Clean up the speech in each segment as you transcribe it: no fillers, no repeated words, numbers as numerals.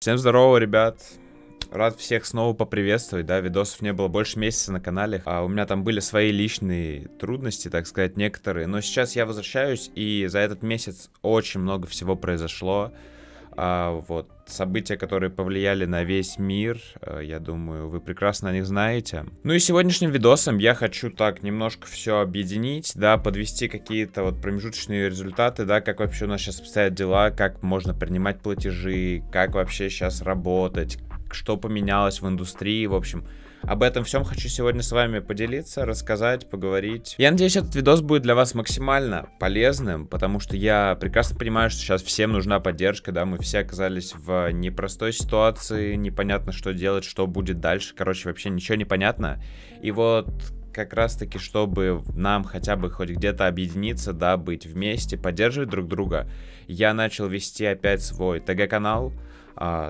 Всем здорово, ребят. Рад всех снова поприветствовать, да, видосов не было больше месяца на канале, а у меня там были свои личные трудности, так сказать, некоторые, но сейчас я возвращаюсь, и за этот месяц очень много всего произошло, вот, события, которые повлияли на весь мир, я думаю, вы прекрасно о них знаете. Ну и сегодняшним видосом я хочу так немножко все объединить, да, подвести какие-то вот промежуточные результаты, да, как вообще у нас сейчас обстоят дела, как можно принимать платежи, как вообще сейчас работать, что поменялось в индустрии, в общем, об этом всем хочу сегодня с вами поделиться, рассказать, поговорить. Я надеюсь, этот видос будет для вас максимально полезным, потому что я прекрасно понимаю, что сейчас всем нужна поддержка, да, мы все оказались в непростой ситуации, непонятно, что делать, что будет дальше, короче, вообще ничего не понятно, и вот как раз таки, чтобы нам хотя бы хоть где-то объединиться, да, быть вместе, поддерживать друг друга, я начал вести опять свой ТГ-канал,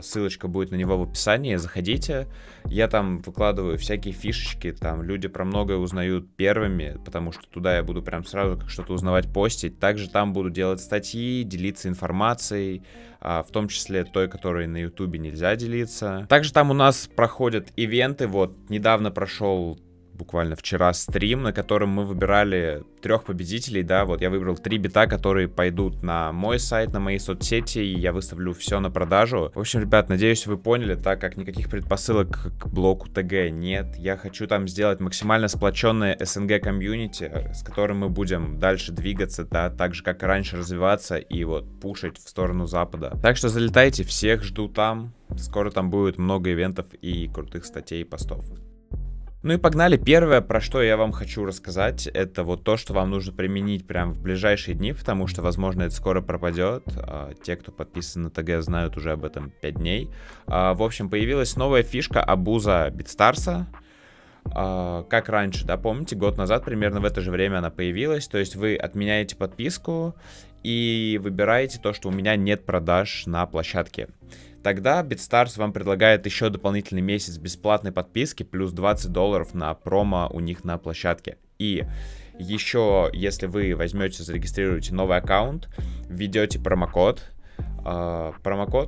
ссылочка будет на него в описании, заходите, я там выкладываю всякие фишечки, там люди про многое узнают первыми, потому что туда я буду прям сразу как что-то узнавать, постить, также там буду делать статьи, делиться информацией, в том числе той, которой на YouTube нельзя делиться. Также там у нас проходят ивенты, вот недавно прошел буквально вчера стрим, на котором мы выбирали 3 победителей, да, вот я выбрал 3 бита, которые пойдут на мой сайт, на мои соцсети, и я выставлю все на продажу. В общем, ребят, надеюсь, вы поняли, так как никаких предпосылок к блоку ТГ нет, я хочу там сделать максимально сплоченное СНГ комьюнити, с которым мы будем дальше двигаться, да, так же, как и раньше, развиваться и вот пушить в сторону Запада. Так что залетайте, всех жду там, скоро там будет много ивентов и крутых статей и постов. Ну и погнали. Первое, про что я вам хочу рассказать, это вот то, что вам нужно применить прям в ближайшие дни, потому что, возможно, это скоро пропадет. Те, кто подписан на ТГ, знают уже об этом 5 дней. В общем, появилась новая фишка обуза BeatStars'а. Как раньше, да, помните, год назад примерно в это же время она появилась. То есть вы отменяете подписку и выбираете то, что у меня нет продаж на площадке. Тогда BeatStars вам предлагает еще дополнительный месяц бесплатной подписки плюс $20 на промо у них на площадке. И еще, если вы возьмете, зарегистрируете новый аккаунт, введете промокод.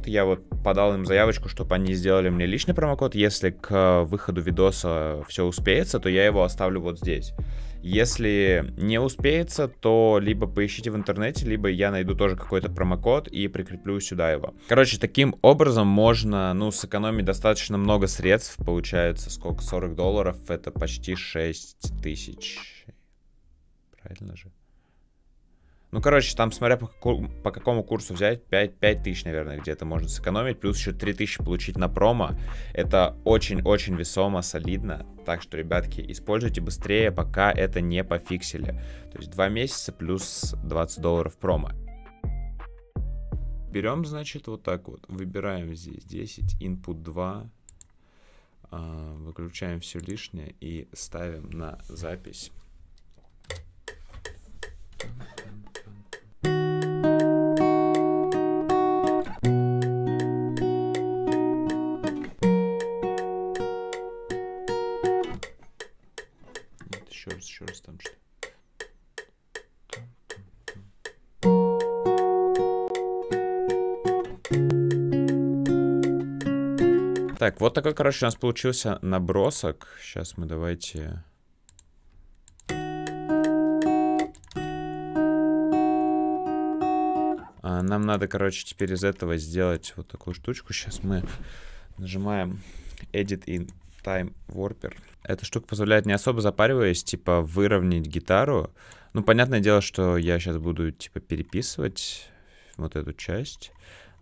Я вот подал им заявочку, чтобы они сделали мне личный промокод. Если к выходу видоса все успеется, то я его оставлю вот здесь. Если не успеется, то либо поищите в интернете, либо я найду тоже какой-то промокод и прикреплю сюда его. Короче, таким образом можно, ну, сэкономить достаточно много средств. Получается, сколько? $40. Это почти 6000. Правильно же? Ну, короче, там, смотря по какому курсу взять, 5 тысяч, наверное, где-то можно сэкономить. Плюс еще 3000 получить на промо. Это очень-очень весомо, солидно. Так что, ребятки, используйте быстрее, пока это не пофиксили. То есть 2 месяца плюс $20 промо. Берем, значит, вот так вот. Выбираем здесь 10, input 2. Выключаем все лишнее и ставим на запись. Еще раз там что-то. Так, вот такой, короче, у нас получился набросок. Сейчас мы давайте... Нам надо, короче, теперь из этого сделать вот такую штучку. Сейчас мы нажимаем Edit in Time Warper. Эта штука позволяет, не особо запариваясь, типа выровнять гитару. Ну, понятное дело, что я сейчас буду, типа, переписывать вот эту часть.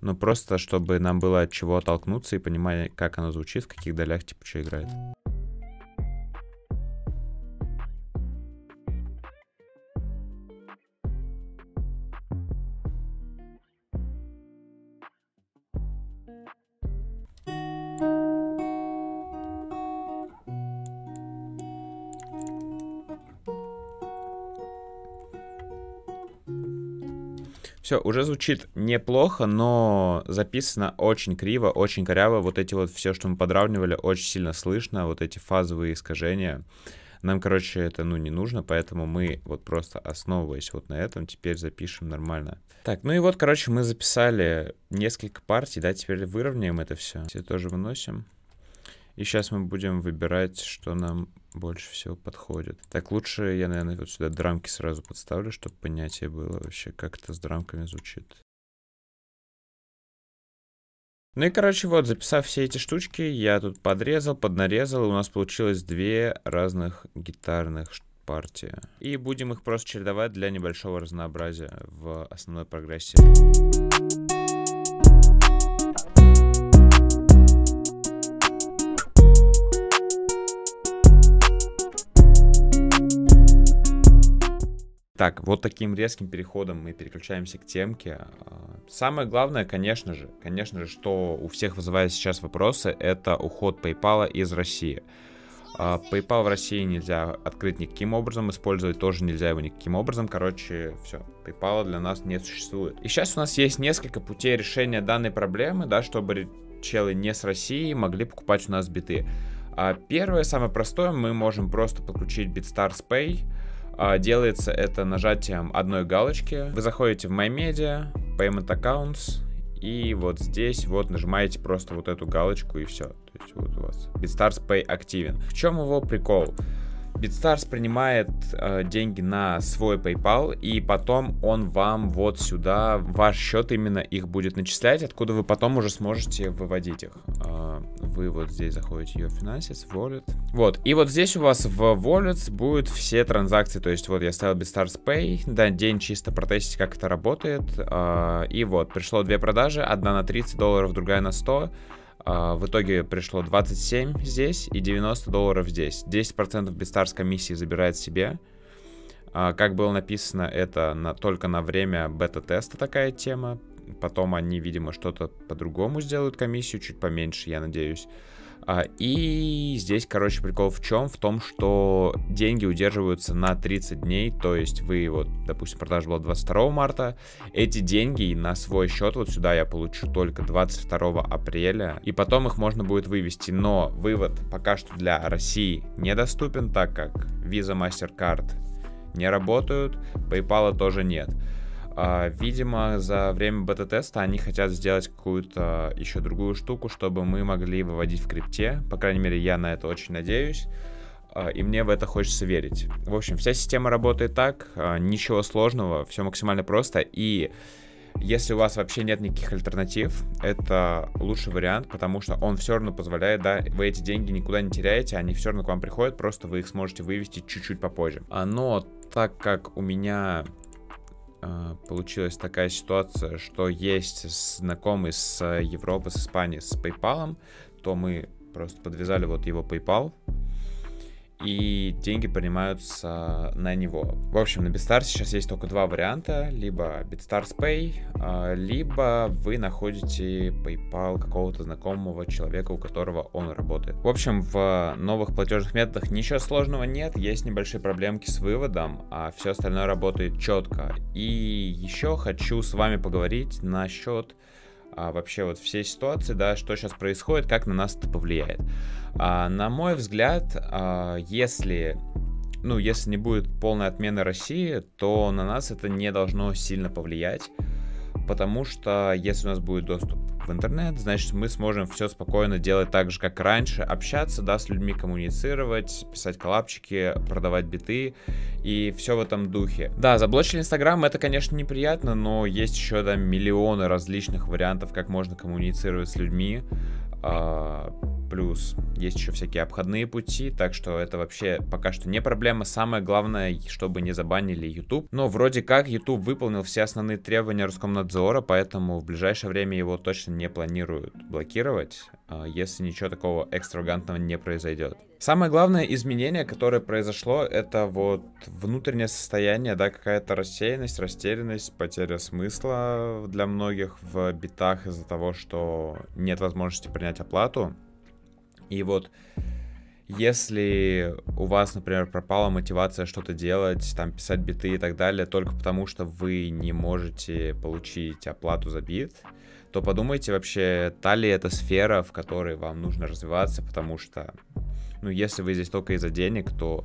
Но просто, чтобы нам было от чего оттолкнуться и понимать, как оно звучит, в каких долях, типа, что играет. Все, уже звучит неплохо, но записано очень криво, очень коряво. Вот эти вот все, что мы подравнивали, очень сильно слышно. Вот эти фазовые искажения. Нам, короче, это, ну, не нужно, поэтому мы вот просто основываясь вот на этом теперь запишем нормально. Так, ну и вот, короче, мы записали несколько партий, да, теперь выровняем это все. Все тоже выносим. И сейчас мы будем выбирать, что нам больше всего подходит. Так, лучше я, наверное, вот сюда драмки сразу подставлю, чтобы понятие было вообще, как это с драмками звучит. Ну и, короче, вот, записав все эти штучки, я тут подрезал, поднарезал, и у нас получилось две разных гитарных партии. И будем их просто чередовать для небольшого разнообразия в основной прогрессии. Так, вот таким резким переходом мы переключаемся к темке. Самое главное, конечно же, что у всех вызывает сейчас вопросы, это уход PayPal из России. PayPal в России нельзя открыть никаким образом, использовать тоже нельзя его никаким образом. Короче, все, PayPal для нас не существует. И сейчас у нас есть несколько путей решения данной проблемы, да, чтобы челы не с России могли покупать у нас биты. Первое, самое простое, мы можем просто подключить BeatStars Pay. Делается это нажатием одной галочки. Вы заходите в My Media, Payment Accounts, и вот здесь вот нажимаете просто вот эту галочку, и все. То есть вот у вас BeatStars Pay активен. В чем его прикол? BeatStars принимает деньги на свой PayPal, и потом он вам вот сюда, в ваш счет именно их будет начислять, откуда вы потом уже сможете выводить их. Вы вот здесь заходите в Your Finances, Wallet. Вот, и вот здесь у вас в Wallet будут все транзакции, то есть вот я ставил BeatStars Pay, да, день чисто протестить, как это работает. И вот, пришло две продажи, одна на $30, другая на 100. В итоге пришло 27 здесь и $90 здесь. 10% BeatStars комиссии забирает себе. Как было написано, это только на время бета-теста такая тема. Потом они, видимо, что-то по-другому сделают комиссию, чуть поменьше, я надеюсь. И здесь, короче, прикол в чем? В том, что деньги удерживаются на 30 дней, то есть вы, вот, допустим, продажа была 22 марта, эти деньги на свой счет вот сюда я получу только 22 апреля, и потом их можно будет вывести, но вывод пока что для России недоступен, так как Visa, MasterCard не работают, PayPal тоже нет. Видимо, за время бета-теста они хотят сделать какую-то еще другую штуку, чтобы мы могли выводить в крипте. По крайней мере, я на это очень надеюсь. И мне в это хочется верить. В общем, вся система работает так. Ничего сложного, все максимально просто. И если у вас вообще нет никаких альтернатив, это лучший вариант, потому что он все равно позволяет, да, вы эти деньги никуда не теряете, они все равно к вам приходят, просто вы их сможете вывести чуть-чуть попозже. Но так как у меня получилась такая ситуация, что есть знакомый с Европы, с Испании, с PayPal, то мы просто подвязали вот его PayPal, и деньги принимаются на него. В общем, на BeatStars сейчас есть только два варианта, либо BeatStars Pay, либо вы находите PayPal какого-то знакомого человека, у которого он работает. В общем, в новых платежных методах ничего сложного нет, есть небольшие проблемки с выводом, а все остальное работает четко. И еще хочу с вами поговорить насчет вообще вот всей ситуации, да, что сейчас происходит, как на нас это повлияет. На мой взгляд, если не будет полной отмены России, то на нас это не должно сильно повлиять, потому что если у нас будет доступ в интернет, значит, мы сможем все спокойно делать так же, как раньше, общаться, да, с людьми коммуницировать, писать коллапчики, продавать биты и все в этом духе. Да, заблочили Instagram, это, конечно, неприятно, но есть еще, да, миллионы различных вариантов, как можно коммуницировать с людьми, плюс есть еще всякие обходные пути, так что это вообще пока что не проблема. Самое главное, чтобы не забанили YouTube. Но вроде как YouTube выполнил все основные требования Роскомнадзора, поэтому в ближайшее время его точно не планируют блокировать, если ничего такого экстравагантного не произойдет. Самое главное изменение, которое произошло, это вот внутреннее состояние, да, какая-то рассеянность, растерянность, потеря смысла для многих в битах из-за того, что нет возможности принять оплату. И вот, если у вас, например, пропала мотивация что-то делать, там, писать биты и так далее, только потому что вы не можете получить оплату за бит, то подумайте вообще, та ли это сфера, в которой вам нужно развиваться, потому что Ну, если вы здесь только из-за денег, то,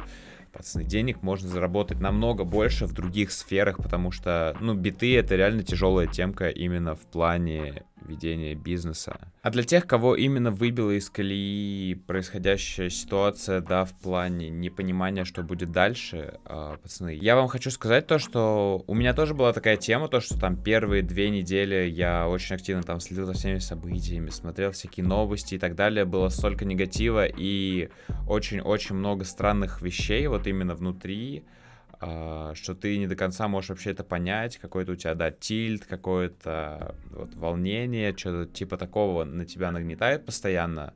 пацаны, денег можно заработать намного больше в других сферах, потому что, ну, биты — это реально тяжелая темка именно в плане ведения бизнеса. А для тех, кого именно выбила из колеи происходящая ситуация, да, в плане непонимания, что будет дальше, пацаны, я вам хочу сказать то, что у меня тоже была такая тема, то, что там первые 2 недели я очень активно там следил за всеми событиями, смотрел всякие новости и так далее, было столько негатива и очень-очень много странных вещей вот именно внутри, что ты не до конца можешь вообще это понять, какой-то у тебя, да, тильт, какое-то вот волнение, что-то типа такого на тебя нагнетает постоянно.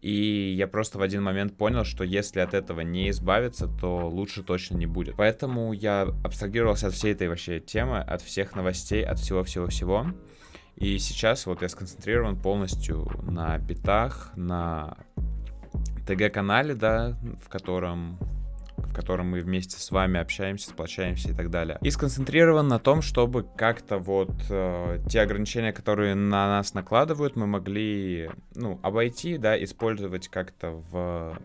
И я просто в один момент понял, что если от этого не избавиться, то лучше точно не будет. Поэтому я абстрагировался от всей этой вообще темы, от всех новостей, от всего-всего-всего. И сейчас вот я сконцентрирован полностью на битах, на ТГ-канале, да, в котором мы вместе с вами общаемся, сплочаемся и так далее. И сконцентрирован на том, чтобы как-то вот те ограничения, которые на нас накладывают, мы могли, ну, обойти, да, использовать как-то в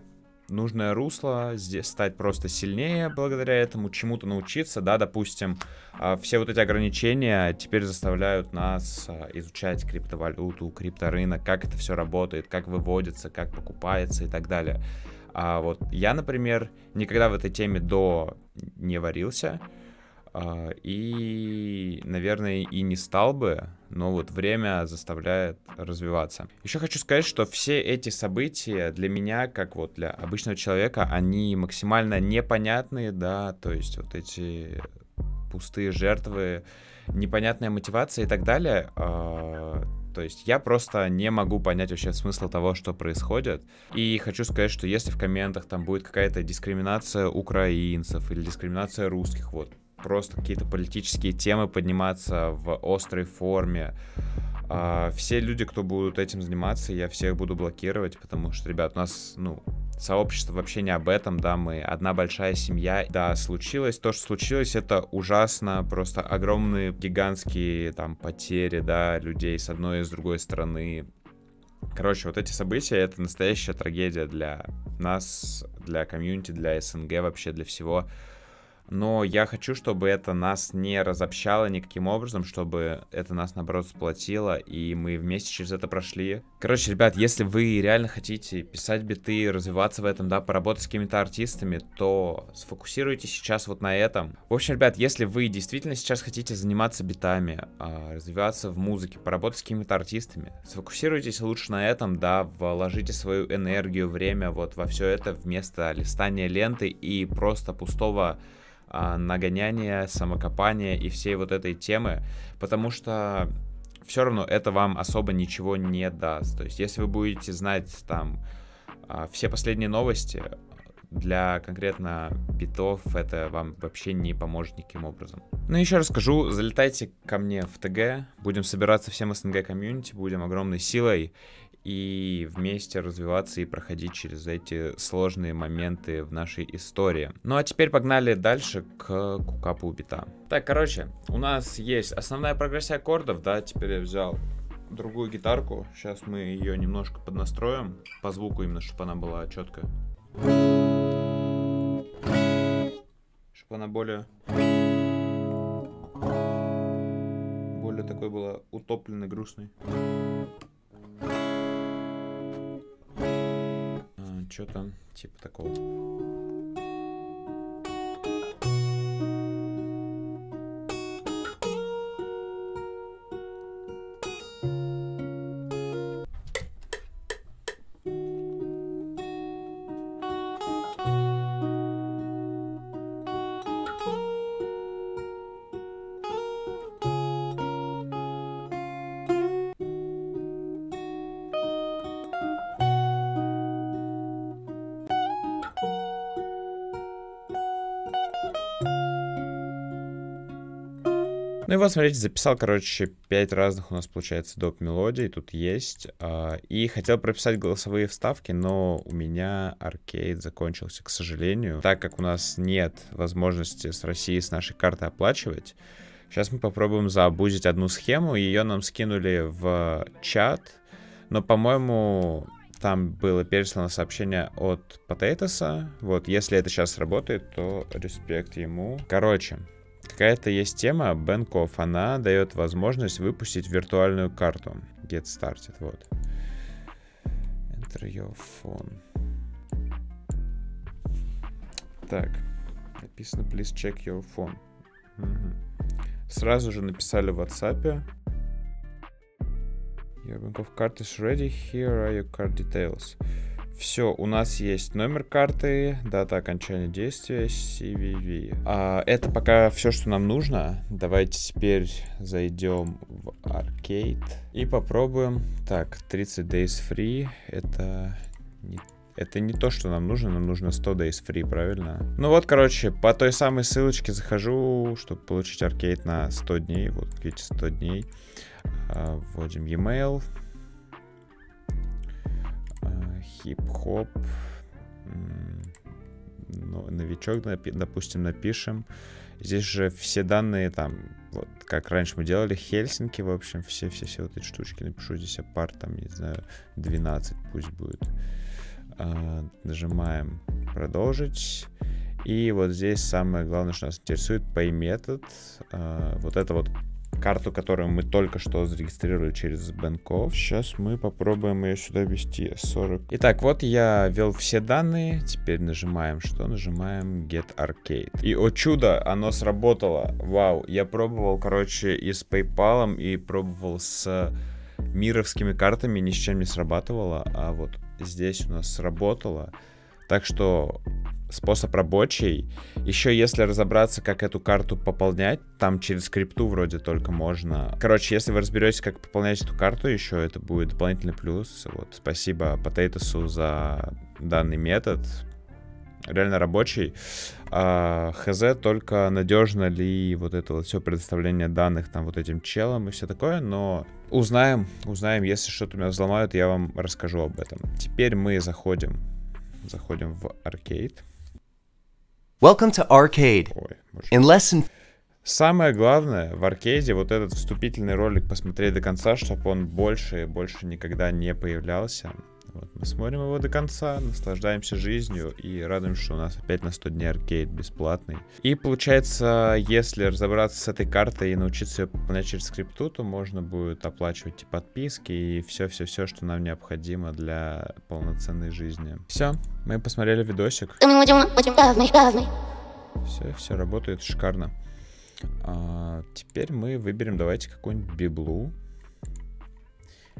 нужное русло, здесь стать просто сильнее благодаря этому, чему-то научиться, да, допустим, все вот эти ограничения теперь заставляют нас изучать криптовалюту, крипторынок, как это все работает, как выводится, как покупается и так далее. А вот я, например, никогда в этой теме не варился, и, наверное, и не стал бы, но вот время заставляет развиваться. Еще хочу сказать, что все эти события для меня, как вот для обычного человека, они максимально непонятные, да, то есть вот эти пустые жертвы, непонятная мотивация и так далее. То есть я просто не могу понять вообще смысл того, что происходит. И хочу сказать, что если в комментах там будет какая-то дискриминация украинцев или дискриминация русских, вот просто какие-то политические темы подниматься в острой форме, все люди, кто будут этим заниматься, я всех буду блокировать, потому что, ребят, у нас, ну, сообщество вообще не об этом, да, мы одна большая семья. Да, случилось то, что случилось, это ужасно, просто огромные, гигантские там потери, да, людей с одной и с другой стороны. Короче, вот эти события — это настоящая трагедия для нас, для комьюнити, для СНГ, вообще для всего. Но я хочу, чтобы это нас не разобщало никаким образом, чтобы это нас, наоборот, сплотило, и мы вместе через это прошли. Короче, ребят, если вы реально хотите писать биты, развиваться в этом, да, поработать с какими-то артистами, то сфокусируйтесь сейчас вот на этом. В общем, ребят, если вы действительно сейчас хотите заниматься битами, развиваться в музыке, поработать с какими-то артистами, сфокусируйтесь лучше на этом, да, вложите свою энергию, время вот во все это вместо листания ленты и просто пустого нагоняния, самокопания и всей вот этой темы, потому что все равно это вам особо ничего не даст. То есть если вы будете знать там все последние новости, для конкретно битов это вам вообще не поможет никаким образом. Ну и еще раз скажу, залетайте ко мне в ТГ, будем собираться всем СНГ комьюнити, будем огромной силой и вместе развиваться и проходить через эти сложные моменты в нашей истории. Ну а теперь погнали дальше к Cook Up'у бита. Так, короче, у нас есть основная прогрессия аккордов, да, теперь я взял другую гитарку, сейчас мы ее немножко поднастроим, по звуку именно, чтобы она была четкая. Чтобы она более такой была утопленной, грустной. Что-то типа такого. Ну и вот, смотрите, записал, короче, 5 разных у нас, получается, доп. Мелодий, тут есть. И хотел прописать голосовые вставки, но у меня Arcade закончился, к сожалению. Так как у нас нет возможности с России, с нашей карты оплачивать, сейчас мы попробуем заабузить одну схему. Ее нам скинули в чат, но, по-моему, Там было переслано сообщение от Potatoz. Вот, если это сейчас работает, то респект ему. Короче, какая-то есть тема Bank of. Она дает возможность выпустить виртуальную карту. Get started, вот. Enter your phone. Так, написано please check your phone. Угу. Сразу же написали в WhatsApp. Your Bank of card is ready. Here are your card details. Все, у нас есть номер карты, дата окончания действия, CVV. Это пока все, что нам нужно. Давайте теперь зайдем в Arcade и попробуем. Так, 30 days free. Это не то, что нам нужно 100 days free, правильно? Ну вот, короче, по той самой ссылочке захожу, чтобы получить Arcade на 100 дней. Вот, видите, 100 дней. Вводим e-mail. Хип-хоп. Ну, новичок, допустим, напишем. Здесь же все данные там, вот как раньше мы делали, Хельсинки, в общем, все вот эти штучки. Напишу здесь апарт, там, не знаю, 12 пусть будет. Нажимаем продолжить. И вот здесь самое главное, что нас интересует, pay метод. Вот это вот карту, которую мы только что зарегистрировали через Bank of. Сейчас мы попробуем ее сюда ввести. 40. Итак, вот я ввел все данные. Теперь нажимаем что? Нажимаем Get Arcade. И, о чудо, оно сработало. Вау. Я пробовал, короче, и с PayPal, и пробовал с мировскими картами. Ни с чем не срабатывало. А вот здесь у нас сработало. Так что способ рабочий. Еще если разобраться, как эту карту пополнять, там через скрипту вроде только можно. Короче, если вы разберетесь, как пополнять эту карту, еще это будет дополнительный плюс. Вот, спасибо Potatoz за данный метод. Реально рабочий. ХЗ только надежно ли вот это вот все предоставление данных там вот этим челам и все такое, но узнаем, если что-то меня взломают, я вам расскажу об этом. Теперь мы заходим в Arcade. Welcome to Arcade. Самое главное в Аркейде вот этот вступительный ролик посмотреть до конца, чтобы он больше и больше никогда не появлялся. Вот, мы смотрим его до конца, наслаждаемся жизнью и радуемся, что у нас опять на 100 дней Аркейд бесплатный. И получается, если разобраться с этой картой и научиться ее пополнять через скрипту, то можно будет оплачивать и подписки, и все-все-все, что нам необходимо для полноценной жизни. Все, мы посмотрели видосик. Все работает шикарно. Теперь мы выберем, давайте, какую-нибудь библу.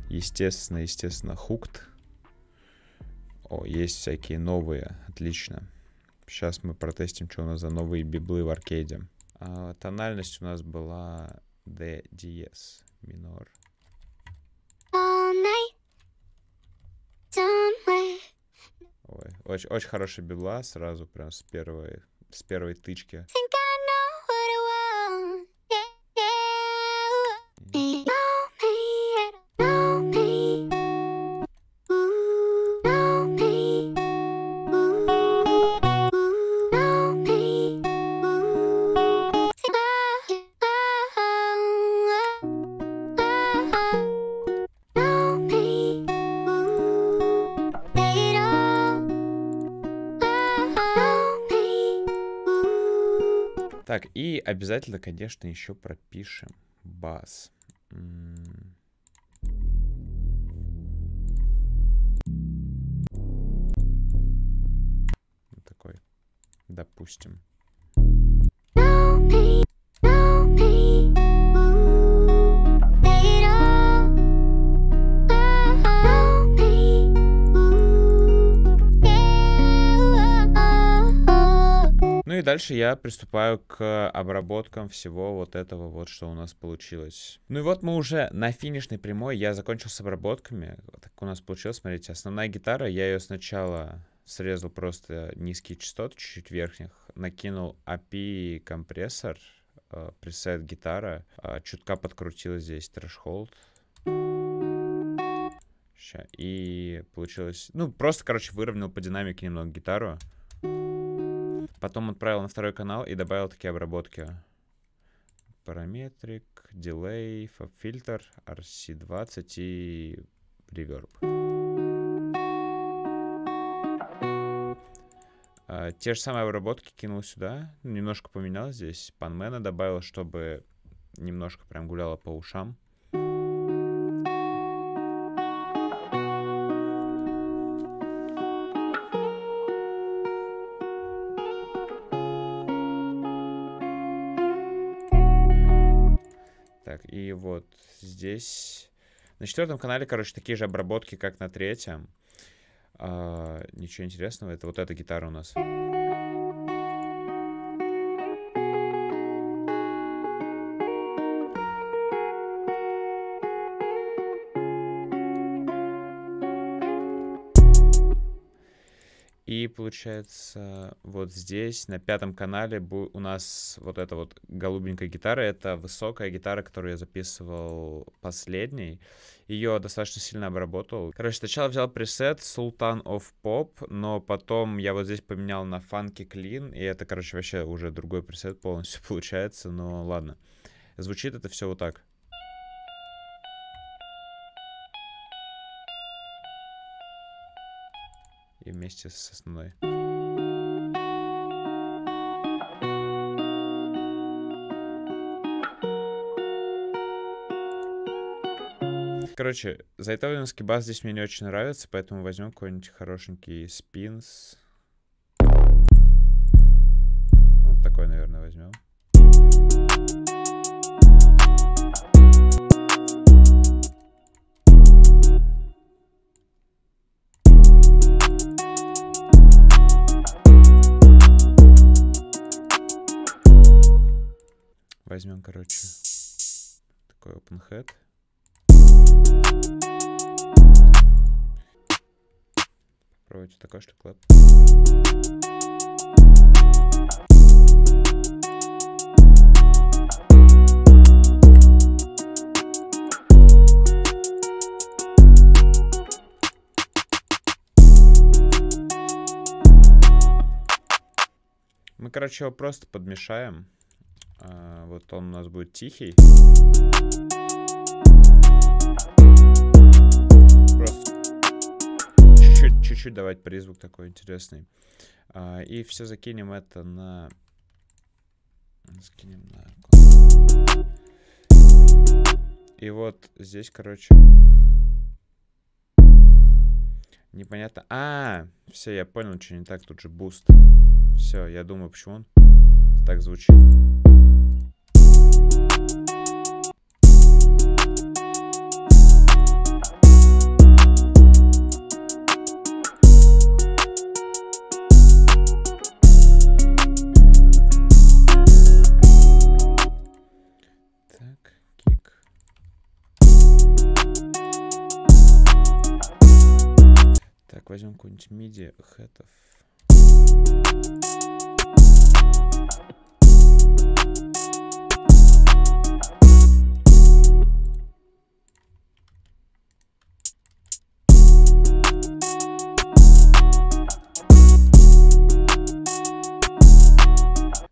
Естественно, хукт. О, есть всякие новые, отлично. Сейчас мы протестим, что у нас за новые библы в Аркейде. Тональность у нас была D диез минор. Ой, очень, очень хорошая библа, сразу прям с первой тычки. Так, и обязательно, конечно, еще пропишем бас. Вот такой, допустим. И дальше я приступаю к обработкам всего вот этого вот, что у нас получилось. Ну и вот мы уже на финишной прямой, я закончил с обработками. Вот так у нас получилось, смотрите, основная гитара, я ее сначала срезал просто низкие частоты, чуть-чуть верхних, накинул API компрессор, пресет гитара, чутка подкрутил здесь трэш-холд. И получилось, ну просто, короче, выровнял по динамике немного гитару. Потом отправил на второй канал и добавил такие обработки. Параметрик, дилей, фаб-фильтр, RC20 и реверб. Те же самые обработки кинул сюда. Немножко поменял здесь. Панмена добавил, чтобы немножко прям гуляло по ушам. Так, и вот здесь... На четвертом канале, короче, такие же обработки, как на третьем. Ничего интересного. Это вот эта гитара у нас. И получается, вот здесь, на пятом канале, у нас вот эта вот голубенькая гитара. Это высокая гитара, которую я записывал последней. Ее достаточно сильно обработал. Короче, сначала взял пресет Sultan of Pop, но потом я вот здесь поменял на Funky Clean. И это, короче, вообще уже другой пресет полностью получается. Но ладно. Звучит это все вот так. И вместе с основной. Короче, зайтовинский бас здесь мне не очень нравится, поэтому возьмем какой-нибудь хорошенький спинс. Вот такой, наверное, возьмем. Возьмем, короче, такой open head. Попробуйте такой, что клэп. Мы, короче, его просто подмешаем. Вот он у нас будет тихий. Просто чуть-чуть давать призвук такой интересный. И все закинем это на... Закинем на... И вот здесь, короче... Непонятно. Все, я понял, что не так. Тут же буст. Все, я думаю, почему он так звучит. Возьмем какой-нибудь миди хэтов.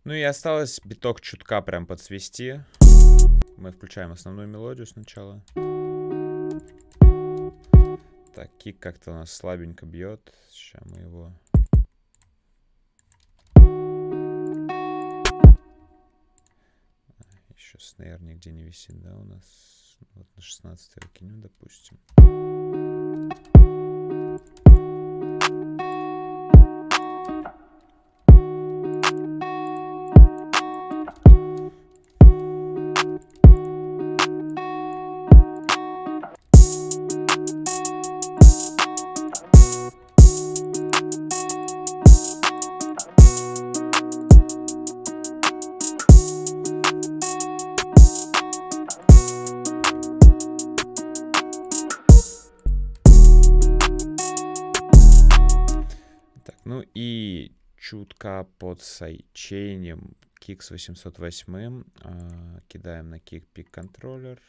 Ну и осталось биток чутка прям подсвести. Мы включаем основную мелодию сначала. Так, кик как-то у нас слабенько бьет. Сейчас мы его... Еще снейр нигде не висит, да, у нас? Вот на 16 выкинем, допустим. Чутка под сайдчейнем кик с 808, кидаем на кик пик контроллер,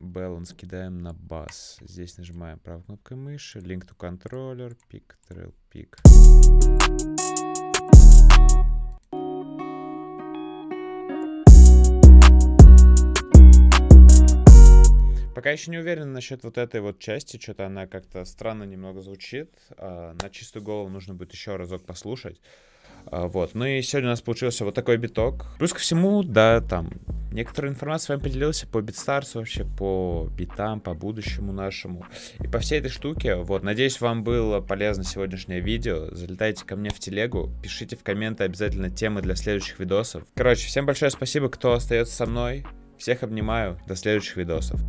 баланс кидаем на бас. Здесь нажимаем правой кнопкой мыши, link to controller, пик, трейл, пик. Пока еще не уверен насчет вот этой вот части, что-то она как-то странно немного звучит. На чистую голову нужно будет еще разок послушать. Вот, ну и сегодня у нас получился вот такой биток. Плюс ко всему, да, там некоторая информация с вами поделился по BeatStars вообще, по битам, по будущему нашему и по всей этой штуке. Вот, надеюсь, вам было полезно сегодняшнее видео. Залетайте ко мне в телегу, пишите в комменты обязательно темы для следующих видосов. Короче, всем большое спасибо, кто остается со мной. Всех обнимаю, до следующих видосов.